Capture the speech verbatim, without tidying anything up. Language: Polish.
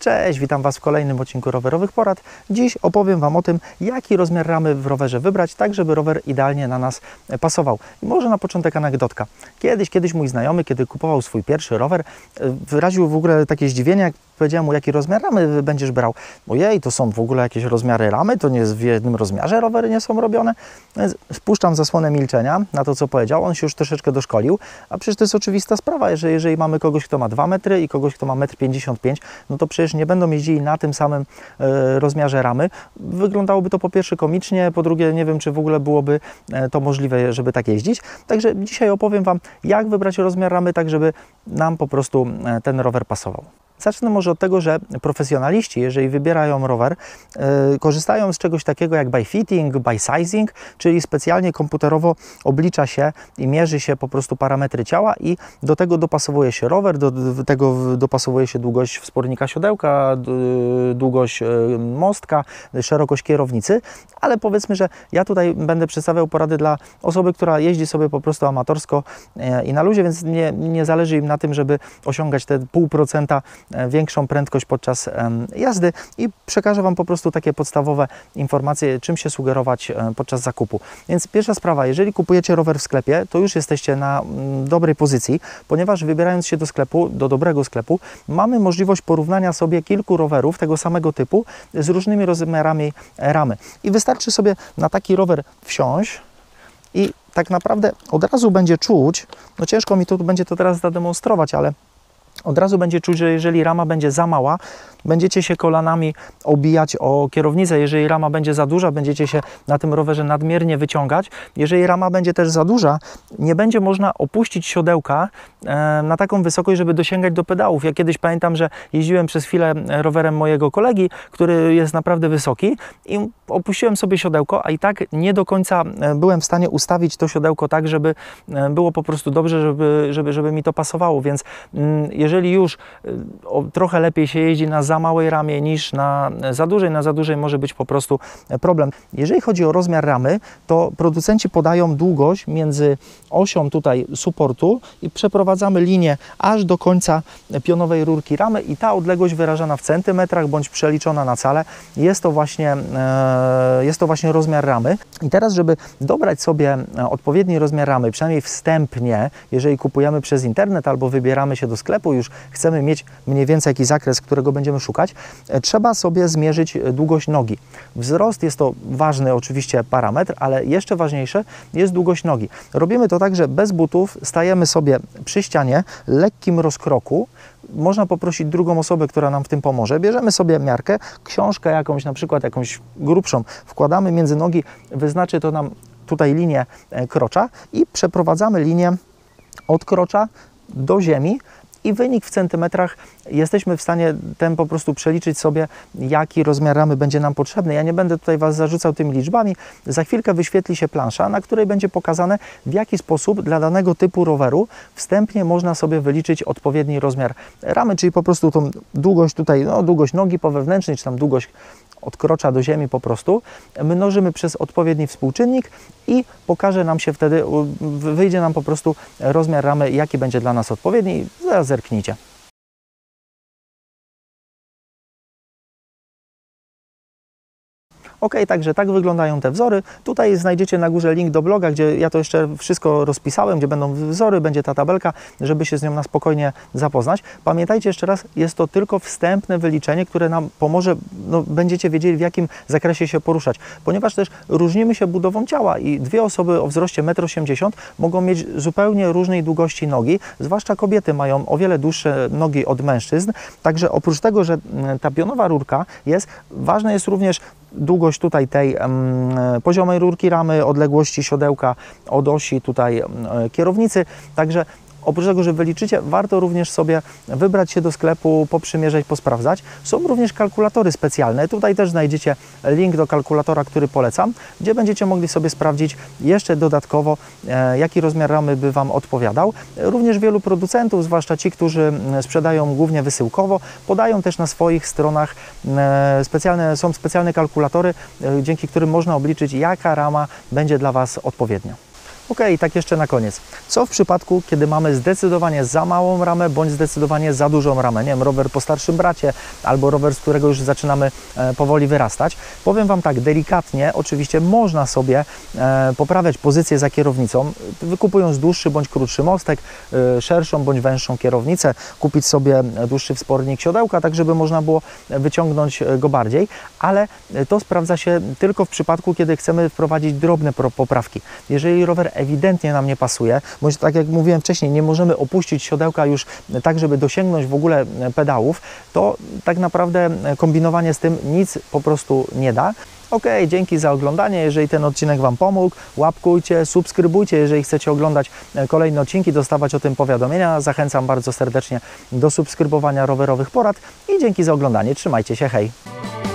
Cześć, witam Was w kolejnym odcinku rowerowych porad. Dziś opowiem Wam o tym, jaki rozmiar ramy w rowerze wybrać, tak żeby rower idealnie na nas pasował. I może na początek anegdotka. Kiedyś, kiedyś mój znajomy, kiedy kupował swój pierwszy rower, wyraził w ogóle takie zdziwienie, jak powiedziałem mu, jaki rozmiar ramy będziesz brał. Ojej, to są w ogóle jakieś rozmiary ramy, to nie jest w jednym rozmiarze rowery nie są robione. Więc spuszczam zasłonę milczenia na to, co powiedział. On się już troszeczkę doszkolił, a przecież to jest oczywista sprawa, że jeżeli mamy kogoś, kto ma dwa metry i kogoś, kto ma metr pięćdziesiąt pięć, no to przecież nie będą jeździli na tym samym e, rozmiarze ramy. Wyglądałoby to po pierwsze komicznie, po drugie nie wiem, czy w ogóle byłoby e, to możliwe, żeby tak jeździć. Także dzisiaj opowiem Wam, jak wybrać rozmiar ramy, tak żeby nam po prostu e, ten rower pasował. Zacznę może od tego, że profesjonaliści, jeżeli wybierają rower, yy, korzystają z czegoś takiego jak by fitting, by sizing, czyli specjalnie komputerowo oblicza się i mierzy się po prostu parametry ciała i do tego dopasowuje się rower, do, do tego dopasowuje się długość wspornika siodełka, długość mostka, szerokość kierownicy, ale powiedzmy, że ja tutaj będę przedstawiał porady dla osoby, która jeździ sobie po prostu amatorsko yy, i na luzie, więc nie, nie zależy im na tym, żeby osiągać te pół procenta większą prędkość podczas jazdy i przekażę Wam po prostu takie podstawowe informacje, czym się sugerować podczas zakupu. Więc pierwsza sprawa, jeżeli kupujecie rower w sklepie, to już jesteście na dobrej pozycji, ponieważ wybierając się do sklepu, do dobrego sklepu, mamy możliwość porównania sobie kilku rowerów tego samego typu z różnymi rozmiarami ramy. I wystarczy sobie na taki rower wsiąść i tak naprawdę od razu będzie czuć, no ciężko mi to będzie to teraz zademonstrować, ale od razu będzie czuć, że jeżeli rama będzie za mała, będziecie się kolanami obijać o kierownicę. Jeżeli rama będzie za duża, będziecie się na tym rowerze nadmiernie wyciągać. Jeżeli rama będzie też za duża, nie będzie można opuścić siodełka na taką wysokość, żeby dosięgać do pedałów. Ja kiedyś pamiętam, że jeździłem przez chwilę rowerem mojego kolegi, który jest naprawdę wysoki i opuściłem sobie siodełko, a i tak nie do końca byłem w stanie ustawić to siodełko tak, żeby było po prostu dobrze, żeby, żeby, żeby mi to pasowało. Więc jeżeli już trochę lepiej się jeździ na za małej ramie niż na za dużej, na za dużej może być po prostu problem. Jeżeli chodzi o rozmiar ramy, to producenci podają długość między osią tutaj suportu i przeprowadzamy linię aż do końca pionowej rurki ramy i ta odległość wyrażana w centymetrach bądź przeliczona na cale jest to właśnie, jest to właśnie rozmiar ramy. I teraz, żeby dobrać sobie odpowiedni rozmiar ramy, przynajmniej wstępnie, jeżeli kupujemy przez internet albo wybieramy się do sklepu, już chcemy mieć mniej więcej jakiś zakres, którego będziemy szukać, trzeba sobie zmierzyć długość nogi. Wzrost jest to ważny oczywiście parametr, ale jeszcze ważniejsze jest długość nogi. Robimy to tak, że bez butów stajemy sobie przy ścianie lekkim rozkroku. Można poprosić drugą osobę, która nam w tym pomoże. Bierzemy sobie miarkę, książkę jakąś, na przykład jakąś grubszą, wkładamy między nogi, wyznaczy to nam tutaj linię krocza i przeprowadzamy linię od krocza do ziemi. I wynik w centymetrach jesteśmy w stanie ten po prostu przeliczyć sobie, jaki rozmiar ramy będzie nam potrzebny. Ja nie będę tutaj Was zarzucał tymi liczbami. Za chwilkę wyświetli się plansza, na której będzie pokazane, w jaki sposób dla danego typu roweru wstępnie można sobie wyliczyć odpowiedni rozmiar ramy, czyli po prostu tą długość tutaj, no, długość nogi po wewnętrznej, czy tam długość od krocza do ziemi po prostu, mnożymy przez odpowiedni współczynnik i pokaże nam się wtedy, wyjdzie nam po prostu rozmiar ramy, jaki będzie dla nas odpowiedni. Zaraz zerknijcie. Ok, także tak wyglądają te wzory. Tutaj znajdziecie na górze link do bloga, gdzie ja to jeszcze wszystko rozpisałem, gdzie będą wzory, będzie ta tabelka, żeby się z nią na spokojnie zapoznać. Pamiętajcie jeszcze raz, jest to tylko wstępne wyliczenie, które nam pomoże, no, będziecie wiedzieli, w jakim zakresie się poruszać, ponieważ też różnimy się budową ciała i dwie osoby o wzroście metr osiemdziesiąt mogą mieć zupełnie różnej długości nogi, zwłaszcza kobiety mają o wiele dłuższe nogi od mężczyzn, także oprócz tego, że ta pionowa rurka jest, ważna jest również długość tutaj tej mm, poziomej rurki ramy, odległości siodełka od osi tutaj y, kierownicy, także oprócz tego, że wyliczycie, warto również sobie wybrać się do sklepu, poprzymierzać, posprawdzać. Są również kalkulatory specjalne. Tutaj też znajdziecie link do kalkulatora, który polecam, gdzie będziecie mogli sobie sprawdzić jeszcze dodatkowo, e, jaki rozmiar ramy by Wam odpowiadał. Również wielu producentów, zwłaszcza ci, którzy sprzedają głównie wysyłkowo, podają też na swoich stronach e, specjalne, są specjalne kalkulatory, e, dzięki którym można obliczyć, jaka rama będzie dla Was odpowiednia. Ok, i tak jeszcze na koniec. Co w przypadku, kiedy mamy zdecydowanie za małą ramę, bądź zdecydowanie za dużą ramę? Nie wiem, rower po starszym bracie, albo rower, z którego już zaczynamy e, powoli wyrastać. Powiem Wam tak, delikatnie, oczywiście można sobie e, poprawiać pozycję za kierownicą, wykupując dłuższy bądź krótszy mostek, e, szerszą bądź węższą kierownicę, kupić sobie dłuższy wspornik siodełka, tak żeby można było wyciągnąć go bardziej, ale to sprawdza się tylko w przypadku, kiedy chcemy wprowadzić drobne poprawki. Jeżeli rower ewidentnie nam nie pasuje, bądź tak jak mówiłem wcześniej, nie możemy opuścić siodełka już tak, żeby dosięgnąć w ogóle pedałów, to tak naprawdę kombinowanie z tym nic po prostu nie da. Ok, dzięki za oglądanie. Jeżeli ten odcinek Wam pomógł, łapkujcie, subskrybujcie. Jeżeli chcecie oglądać kolejne odcinki, dostawać o tym powiadomienia, zachęcam bardzo serdecznie do subskrybowania rowerowych porad i dzięki za oglądanie. Trzymajcie się, hej!